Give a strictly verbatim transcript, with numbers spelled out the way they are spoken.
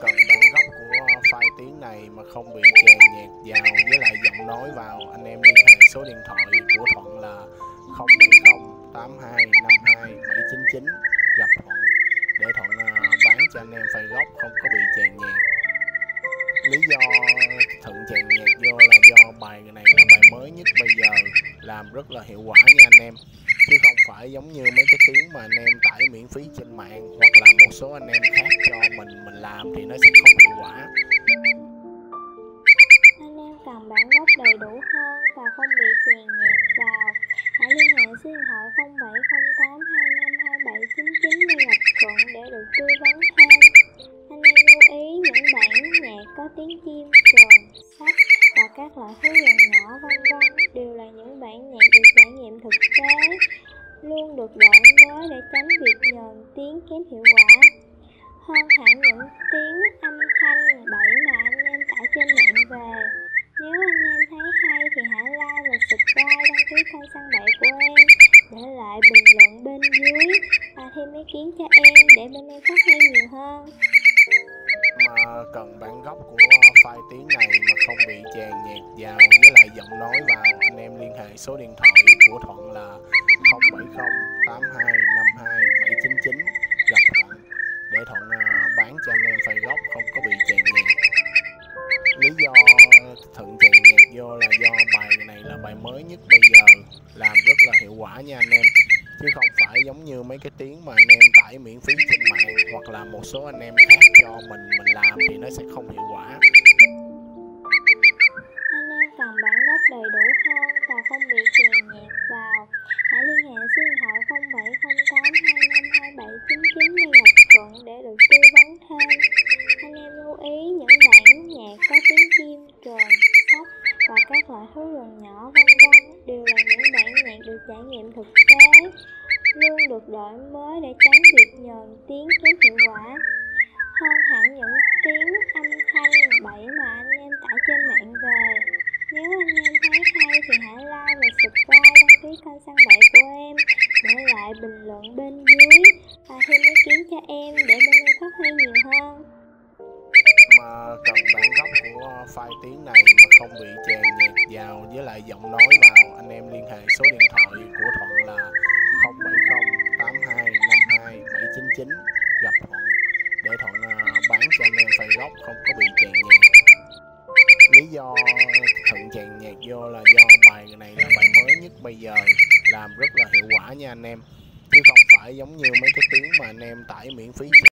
cần bản gốc của file tiếng này mà không bị chèn nhạc vào với lại giọng nói vào, anh em liên hệ số điện thoại của Thuận là không bảy không tám hai năm hai bảy chín chín gặp Thuận để Thuận bán cho anh em file gốc không có bị chèn nhạc. Lý do Thuận chèn nhạc vô là do bài này là bài mới nhất bây giờ, làm rất là hiệu quả nha anh em, chứ không phải giống như mấy cái tiếng mà anh em tải miễn phí trên mạng hoặc là một số anh em khác cho mình mình làm thì nó sẽ không hiệu quả. Anh em cần bản gốc đầy đủ hơn và không bị chèn nhạc vào, hãy liên hệ số điện thoại không bảy không tám hai năm hai bảy chín chín để gặp Thuận để được tư vấn thêm. Anh em lưu ý những bản nhạc có tiếng chim, trồn, sách và các loại thứ dòng nhỏ vân vân đều là những bản nhạc được trải nghiệm thực tế, luôn được đổi mới để tránh việc nhờn tiếng kém hiệu quả. Hơn hẳn những tiếng âm thanh bậy mà anh em tải trên mạng về. Nếu anh em thấy hay thì hãy like và subscribe, đăng ký kênh Săn Bậy của em, để lại bình luận bên dưới và thêm ý kiến cho em để bên em phát hay nhiều hơn. Mà cần bản gốc của file tiếng này mà không bị chèn nhạc vào với lại giọng nói vào, anh em liên hệ số điện thoại của Thuận là không bảy không tám hai năm hai bảy chín chín gặp Thuận để Thuận bán cho anh em file gốc không có bị chèn nhạc. Lý do Thuận chèn nhạc vô là do bài này là bài mới nhất bây giờ, làm rất là hiệu quả nha anh em, chứ không phải giống như mấy cái tiếng mà anh em tải miễn phí trên mạng hoặc là một số anh em khác cho mình mình làm thì nó sẽ không hiệu quả. Anh em cần bản gốc đầy đủ hơn và không bị chèn nhạc vào, hãy liên hệ số điện thoại không bảy không tám hai năm hai bảy chín chín để gặp Thuận để được tư vấn thêm. Anh em lưu ý những bản nhạc có tiếng chim, trồn, sóc và các loại thứ dòng nhỏ vân vân đều là những bản nhạc được trải nghiệm thực tế, luôn được đổi mới để tránh việc nhờn tiếng kém hiệu quả. Hơn hẳn những tiếng âm thanh bậy mà anh em tải trên mạng về. Nếu anh em thấy hay thì hãy like và subscribe, đăng ký kênh Săn Bậy của em, để lại bình luận bên dưới và thêm ý kiến cho em để bên em phát huy nhiều hơn. Mà cần bản gốc của file tiếng này mà không bị chèn nhạc vào với lại giọng nói vào, anh em liên hệ số điện thoại của Thuận là không bảy không tám hai năm hai bảy chín chín gặp Thuận để Thuận bán cho anh em file gốc không có bị chèn nhạc. Lý do Thuận chèn nhạc vô là do bài này là bài mới nhất bây giờ, làm rất là hiệu quả nha anh em, chứ không phải giống như mấy cái tiếng mà anh em tải miễn phí